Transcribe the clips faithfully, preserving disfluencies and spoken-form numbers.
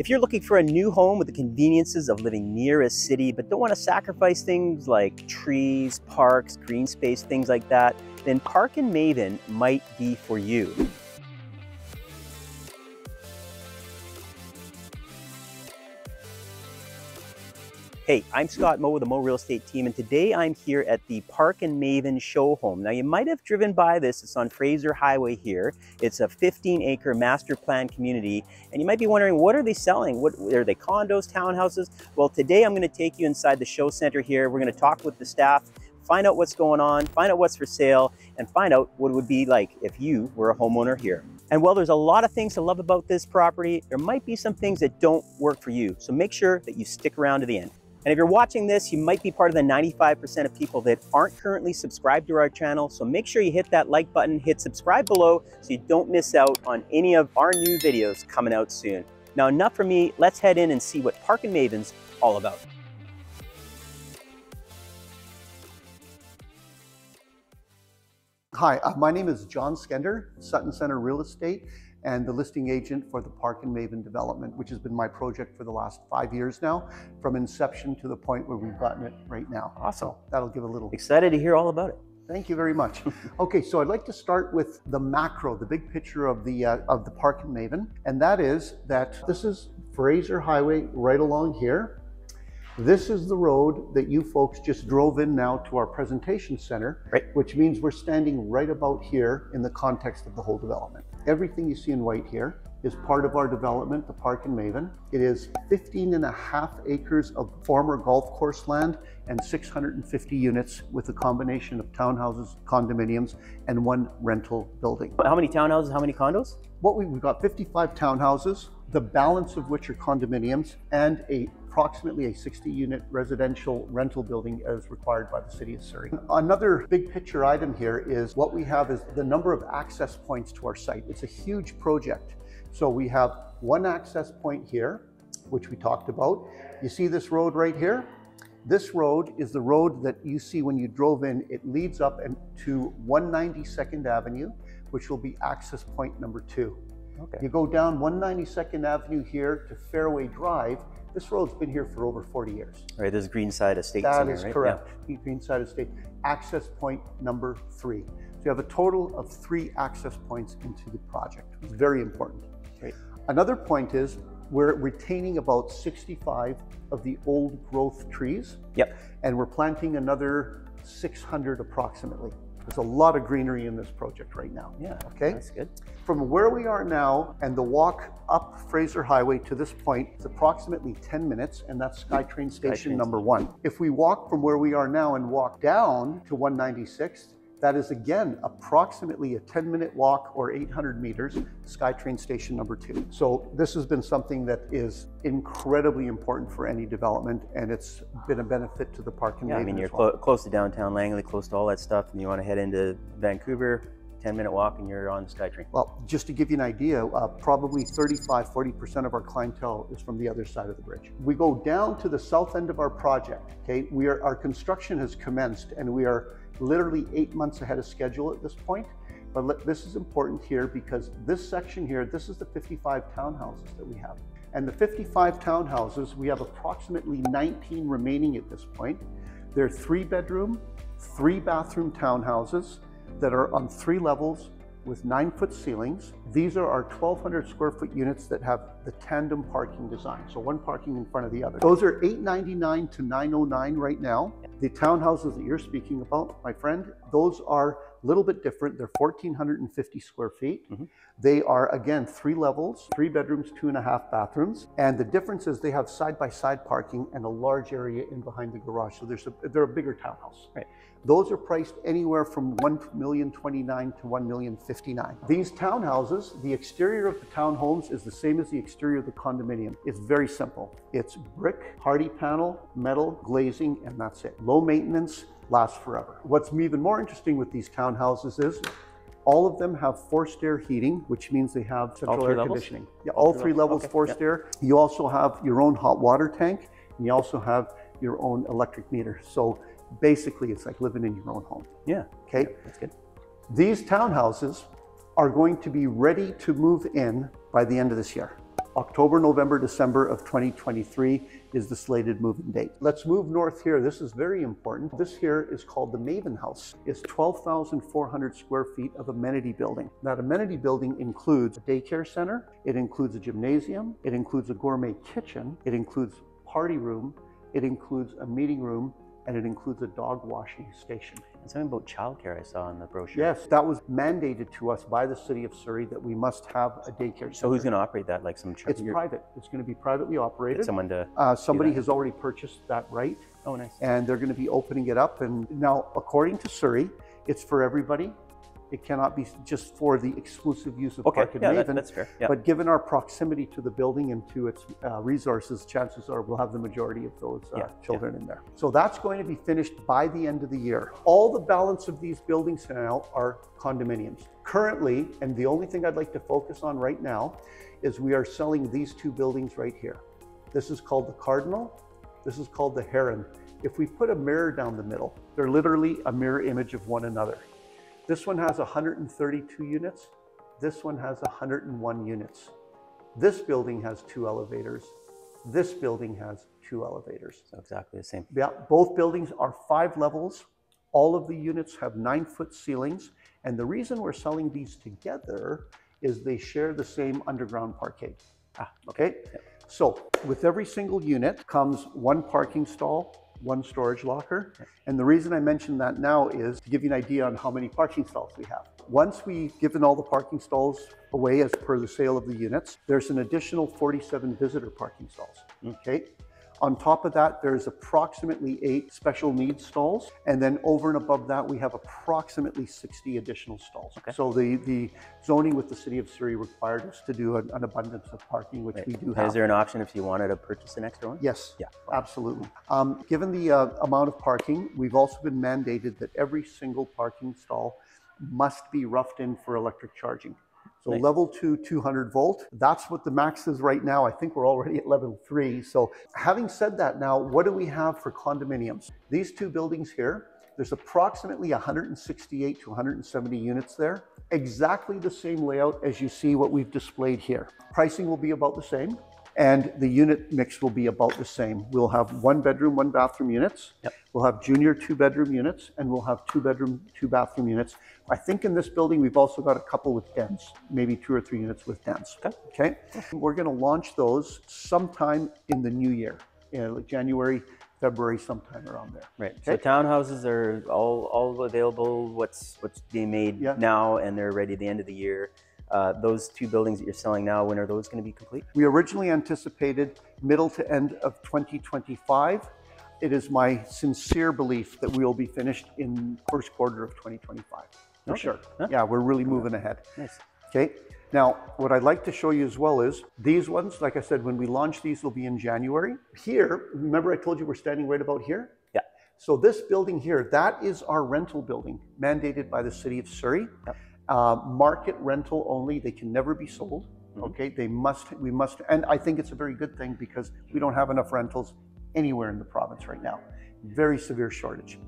If you're looking for a new home with the conveniences of living near a city, but don't want to sacrifice things like trees, parks, green space, things like that, then Park and Maven might be for you. Hey, I'm Scott Moe with the Moe Real Estate Team, and today I'm here at the Park and Maven show home. Now, you might have driven by this. It's on Fraser Highway here. It's a fifteen acre master plan community, and you might be wondering, what are they selling? What are they, condos, townhouses? Well, today I'm going to take you inside the show center here. We're going to talk with the staff, find out what's going on, find out what's for sale, and find out what it would be like if you were a homeowner here. And while there's a lot of things to love about this property, there might be some things that don't work for you, so make sure that you stick around to the end. And if you're watching this, you might be part of the ninety-five percent of people that aren't currently subscribed to our channel. So make sure you hit that like button, hit subscribe below so you don't miss out on any of our new videos coming out soon. Now, enough from me, let's head in and see what Park and Maven's all about. Hi, uh, my name is John Skender, Sutton Center Real Estate, and the listing agent for the Park and Maven development, which has been my project for the last five years now, from inception to the point where we've gotten it right now. Awesome. So that'll give a little... Excited to hear all about it. Thank you very much. Okay, so I'd like to start with the macro, the big picture of the, uh, of the Park and Maven, and that is that this is Fraser Highway right along here. This is the road that you folks just drove in now to our presentation center, right, which means we're standing right about here in the context of the whole development. Everything you see in white here is part of our development, the Park and Maven. It is fifteen and a half acres of former golf course land and six hundred fifty units with a combination of townhouses, condominiums, and one rental building. How many townhouses, how many condos? What we, we've got fifty-five townhouses, the balance of which are condominiums, and a approximately a sixty unit residential rental building as required by the city of Surrey. Another big picture item here is what we have is the number of access points to our site. It's a huge project. So we have one access point here, which we talked about. You see this road right here? This road is the road that you see when you drove in. It leads up to one ninety-second Avenue, which will be access point number two. Okay. You go down one ninety-second Avenue here to Fairway Drive. This road's been here for over forty years. All right, this is Green Side Estate. That is right? Correct. Yeah. Green Side Estate, access point number three. So you have a total of three access points into the project. It's very important. Great. Another point is we're retaining about sixty-five of the old growth trees. Yep. And we're planting another six hundred approximately. There's a lot of greenery in this project right now. Yeah, okay, that's good. From where we are now and the walk up Fraser Highway to this point, it's approximately ten minutes, and that's SkyTrain Station number one. If we walk from where we are now and walk down to one ninety-sixth, that is again approximately a ten minute walk or eight hundred meters, SkyTrain Station number two. So this has been something that is incredibly important for any development, and it's been a benefit to the Park and Maven. Yeah, I mean, you're well. clo close to downtown Langley, close to all that stuff, and you want to head into Vancouver, ten minute walk and you're on the SkyTrain. Well, just to give you an idea, uh, probably thirty-five, forty percent of our clientele is from the other side of the bridge. We go down to the south end of our project, okay? We are, our construction has commenced, and we are literally eight months ahead of schedule at this point. But let, this is important here because this section here, this is the fifty-five townhouses that we have. And the fifty-five townhouses, we have approximately nineteen remaining at this point. They're three bedroom, three bathroom townhouses that are on three levels with nine foot ceilings. These are our twelve hundred square foot units that have the tandem parking design. So one parking in front of the other. Those are eight ninety-nine to nine oh nine right now. The townhouses that you're speaking about, my friend, those are a little bit different. They're fourteen fifty square feet. Mm-hmm. They are, again, three levels, three bedrooms, two and a half bathrooms. And the difference is they have side-by-side parking and a large area in behind the garage. So there's a, they're a bigger townhouse. Right. Those are priced anywhere from one million twenty-nine to one million fifty-nine. These townhouses, the exterior of the townhomes is the same as the exterior of the condominium. It's very simple. It's brick, hardy panel, metal, glazing, and that's it. Low maintenance, lasts forever. What's even more interesting with these townhouses is all of them have forced air heating, which means they have central air conditioning. Yeah, all three levels forced air. You also have your own hot water tank, and you also have your own electric meter. So basically it's like living in your own home. Yeah. Okay. Yeah, that's good. These townhouses are going to be ready to move in by the end of this year. October, November, December of twenty twenty-three is the slated move-in date. Let's move north here. This is very important. This here is called the Maven House. It's twelve thousand four hundred square feet of amenity building. That amenity building includes a daycare center. It includes a gymnasium. It includes a gourmet kitchen. It includes a party room. It includes a meeting room, and it includes a dog washing station. And something about childcare I saw in the brochure. Yes, that was mandated to us by the city of Surrey that we must have a daycare center. So who's going to operate that? Like some church? It's private. It's going to be privately operated. Get someone to uh, somebody has already purchased that right. Oh, nice. And they're going to be opening it up. And now, according to Surrey, it's for everybody. It cannot be just for the exclusive use of okay, Park and yeah, Maven, that, that's fair. Yeah. But given our proximity to the building and to its uh, resources, chances are we'll have the majority of those uh, yeah, children yeah. in there. So that's going to be finished by the end of the year. All the balance of these buildings now are condominiums. Currently, and the only thing I'd like to focus on right now, is we are selling these two buildings right here. This is called the Cardinal. This is called the Heron. If we put a mirror down the middle, they're literally a mirror image of one another. This one has one hundred thirty-two units. This one has one hundred one units. This building has two elevators. This building has two elevators. So exactly the same. Yeah, both buildings are five levels. All of the units have nine foot ceilings. And the reason we're selling these together is they share the same underground parkade. Ah, okay. Yep. So with every single unit comes one parking stall, one storage locker. And the reason I mention that now is to give you an idea on how many parking stalls we have. Once we've given all the parking stalls away as per the sale of the units, there's an additional forty-seven visitor parking stalls, okay? On top of that, there's approximately eight special needs stalls. And then over and above that, we have approximately sixty additional stalls. Okay. So the, the zoning with the city of Surrey required us to do an, an abundance of parking, which right. we do have. Is there an option if you wanted to purchase an extra one? Yes, yeah, absolutely. Um, given the uh, amount of parking, we've also been mandated that every single parking stall must be roughed in for electric charging. So nice. Level two, two hundred volt, that's what the max is right now. I think we're already at level three. So having said that now, what do we have for condominiums? These two buildings here, there's approximately one hundred sixty-eight to one hundred seventy units there. Exactly the same layout as you see what we've displayed here. Pricing will be about the same, and the unit mix will be about the same. We'll have one bedroom, one bathroom units. Yep. We'll have junior two bedroom units, and we'll have two bedroom, two bathroom units. I think in this building, we've also got a couple with dens, maybe two or three units with dens. Okay. Okay. We're gonna launch those sometime in the new year, you know, like January, February, sometime around there. Right. Okay. So townhouses are all, all available. What's, what's being made yeah. now, and they're ready at the end of the year. Uh, those two buildings that you're selling now, when are those going to be complete? We originally anticipated middle to end of twenty twenty-five. It is my sincere belief that we will be finished in first quarter of twenty twenty-five. For okay. sure. Huh? Yeah, we're really moving ahead. Nice. Okay. Now, what I'd like to show you as well is these ones, like I said, when we launch these will be in January. Here, remember I told you we're standing right about here? Yeah. So this building here, that is our rental building mandated by the city of Surrey. Yeah. Uh, market rental only. They can never be sold. Mm-hmm. Okay. They must, we must, and I think it's a very good thing because we don't have enough rentals anywhere in the province right now. Very severe shortage.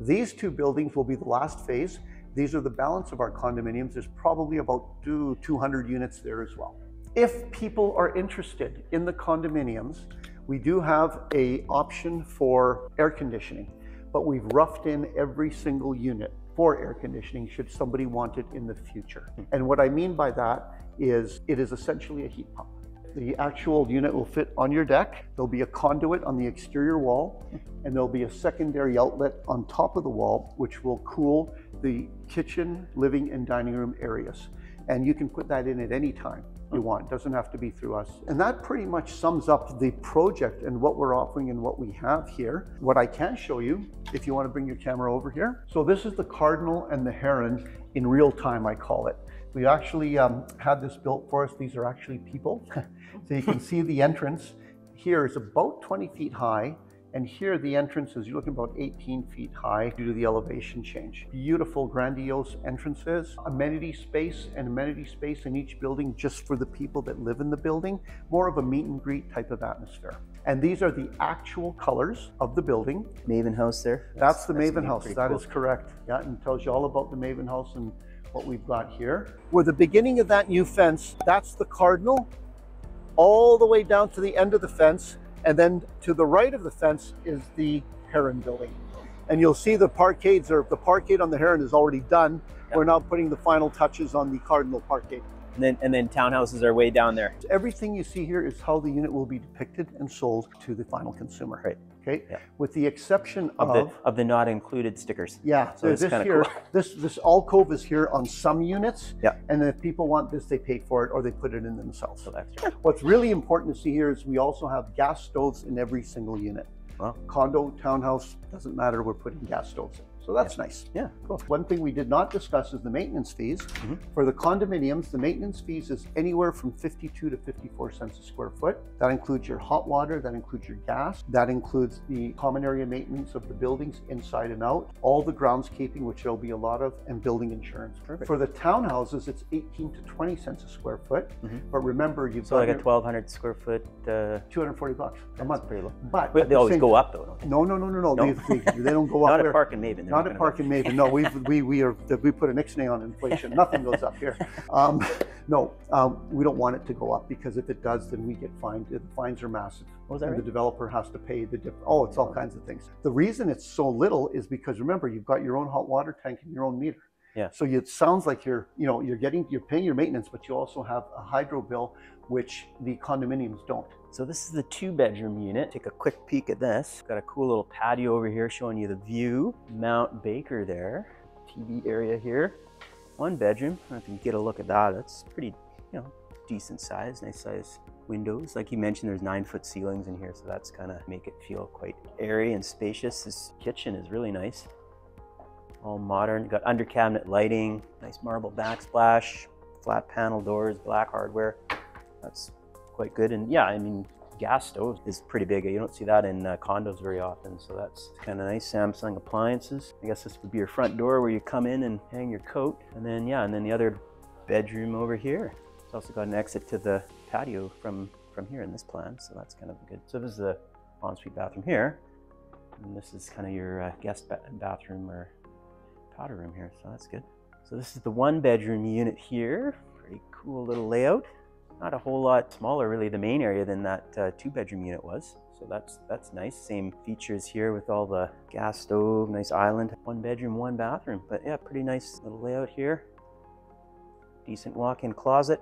These two buildings will be the last phase. These are the balance of our condominiums. There's probably about two hundred units there as well. If people are interested in the condominiums, we do have an option for air conditioning, but we've roughed in every single unit for air conditioning should somebody want it in the future. And what I mean by that is it is essentially a heat pump. The actual unit will fit on your deck. There'll be a conduit on the exterior wall, and there'll be a secondary outlet on top of the wall, which will cool the kitchen, living, and dining room areas. And you can put that in at any time you want. It doesn't have to be through us. And that pretty much sums up the project and what we're offering and what we have here. What I can show you, if you want to bring your camera over here. So this is the Cardinal and the Heron in real time, I call it. We actually um, had this built for us. These are actually people. So you can see the entrance here is about twenty feet high. And here the entrance is, you're looking about eighteen feet high due to the elevation change. Beautiful, grandiose entrances, amenity space and amenity space in each building just for the people that live in the building, more of a meet and greet type of atmosphere. And these are the actual colors of the building. Maven House there. That's, that's the that's Maven House, that cool. is correct. Yeah, and it tells you all about the Maven House and what we've got here. Where the beginning of that new fence, that's the Cardinal. all the way down to the end of the fence, and then to the right of the fence is the Heron building. And you'll see the parkades, or the parkade on the Heron is already done. Yep. We're now putting the final touches on the Cardinal parkade. And then, and then townhouses are way down there. Everything you see here is how the unit will be depicted and sold to the final consumer. Right. Okay. Yeah. With the exception of, of, the, of the not included stickers. Yeah. So this here, cool. this this alcove is here on some units. Yeah. And then if people want this, they pay for it or they put it in themselves. So that's right. What's really important to see here is we also have gas stoves in every single unit. Wow. Condo, townhouse, doesn't matter. We're putting gas stoves in. So that's yeah. nice. Yeah, cool. One thing we did not discuss is the maintenance fees. Mm-hmm. For the condominiums, the maintenance fees is anywhere from fifty-two to fifty-four cents a square foot. That includes your hot water, that includes your gas, that includes the common area maintenance of the buildings inside and out, all the groundskeeping, which there'll be a lot of, and building insurance. Perfect. For the townhouses, it's eighteen to twenty cents a square foot. Mm-hmm. But remember, you've so got like your, a twelve hundred square foot, uh, two hundred forty bucks a month. Pretty low. But Wait, they the always same, go up though. Don't they? No, no, no, no, no. no. They, they, they don't go up. Not at Park and Maven. Not at Park and Maven. No, we've, we we are we put an ixnay on inflation. Nothing goes up here. Um, no, um, we don't want it to go up, because if it does, then we get fined. The fines are massive. Oh, is that and right? The developer has to pay the dip. Oh, it's all kinds of things. The reason it's so little is because, remember, you've got your own hot water tank and your own meter. Yeah. So it sounds like you're you know you're getting you're paying your maintenance, but you also have a hydro bill, which the condominiums don't. So this is the two bedroom unit. Take a quick peek at this. Got a cool little patio over here showing you the view. Mount Baker there, T V area here. One bedroom, I don't know if you can get a look at that. That's pretty, you know, decent size, nice size windows. Like you mentioned, there's nine foot ceilings in here. So that's kind of make it feel quite airy and spacious. This kitchen is really nice. All modern, got under cabinet lighting, nice marble backsplash, flat panel doors, black hardware. That's quite good. And yeah, I mean, gas stove is pretty big. You don't see that in uh, condos very often, so that's kind of nice. Samsung appliances. I guess this would be your front door where you come in and hang your coat. And then, yeah, and then the other bedroom over here. It's also got an exit to the patio from, from here in this plan, so that's kind of good. So this is the ensuite bathroom here, and this is kind of your uh, guest ba bathroom or powder room here, so that's good. So this is the one bedroom unit here. Pretty cool little layout. Not a whole lot smaller, really, the main area than that uh, two-bedroom unit was. So that's that's nice. Same features here with all the gas stove, nice island. One bedroom, one bathroom. But yeah, pretty nice little layout here. Decent walk-in closet.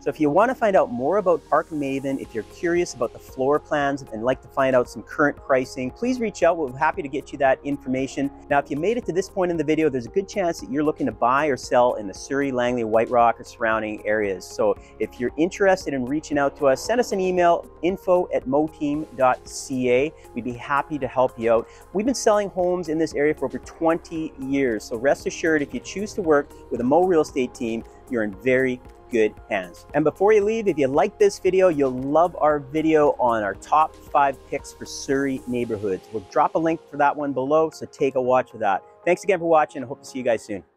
So if you want to find out more about Park and Maven, if you're curious about the floor plans and like to find out some current pricing, please reach out. We'll be happy to get you that information. Now, if you made it to this point in the video, there's a good chance that you're looking to buy or sell in the Surrey, Langley, White Rock, or surrounding areas. So if you're interested in reaching out to us, send us an email, info at moteam dot c a. We'd be happy to help you out. We've been selling homes in this area for over twenty years. So rest assured, if you choose to work with the Moe Real Estate team, you're in very good hands. And before you leave, if you like this video, you'll love our video on our top five picks for Surrey neighborhoods. We'll drop a link for that one below, so take a watch of that. Thanks again for watching. I hope to see you guys soon.